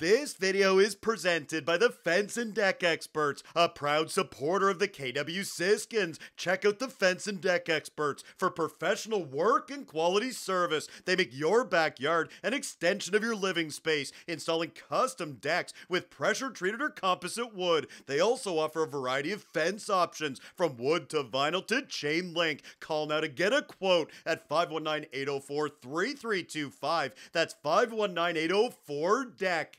This video is presented by the Fence and Deck Experts, a proud supporter of the KW Siskins. Check out the Fence and Deck Experts for professional work and quality service. They make your backyard an extension of your living space, installing custom decks with pressure-treated or composite wood. They also offer a variety of fence options, from wood to vinyl to chain link. Call now to get a quote at 519-804-3325. That's 519-804-DECK.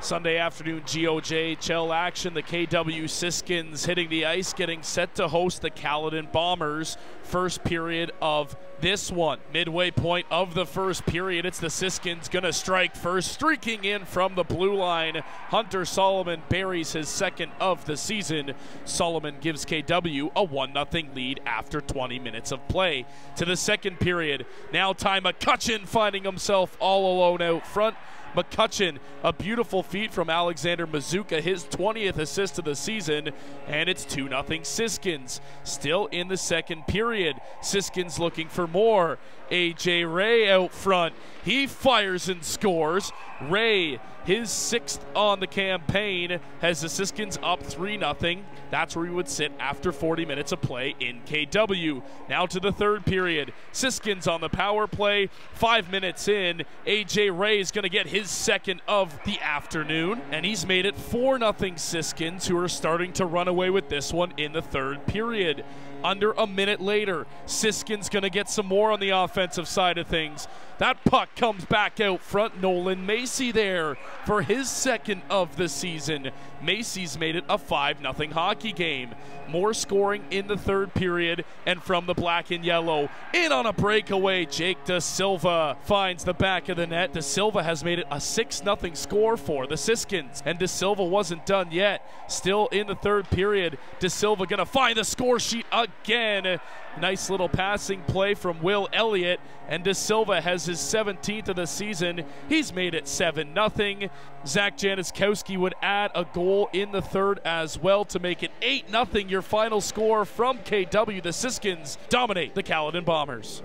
Sunday afternoon GOJHL action. The KW Siskins hitting the ice, getting set to host the Caledon Bombers. First period of this one. Midway point of the first period. It's the Siskins going to strike first. Streaking in from the blue line, Hunter Solomon buries his second of the season. Solomon gives KW a 1-0 lead after 20 minutes of play. To the second period. Now Ty McCutcheon finding himself all alone out front. McCutcheon, a beautiful feat from Alexander Mazzucca, his 20th assist of the season, and it's 2-0 Siskins. Still in the second period, Siskins looking for more. A.J. Ray out front, he fires and scores. Ray, his 6th on the campaign, has the Siskins up 3-0. That's where he would sit after 40 minutes of play in KW. Now to the third period, Siskins on the power play. 5 minutes in, A.J. Ray is going to get his second of the afternoon, and he's made it 4-0 Siskins, who are starting to run away with this one in the third period. Under a minute later, Siskins going to get some more on the offensive side of things. That puck comes back out front. Nolan Macey there for his second of the season. Macey's made it a 5-0 hockey game. More scoring in the third period, and from the black and yellow, in on a breakaway, Jake DeSilva finds the back of the net. DeSilva has made it a 6-0 score for the Siskins, and DeSilva wasn't done yet. Still in the third period, DeSilva going to find the score sheet again. Nice little passing play from Will Elliott, and DeSilva has his 17th of the season. He's made it 7-0. Zach Janiszkowski would add a goal in the third as well to make it 8-0. Your final score from KW. The Siskins dominate the Caledon Bombers.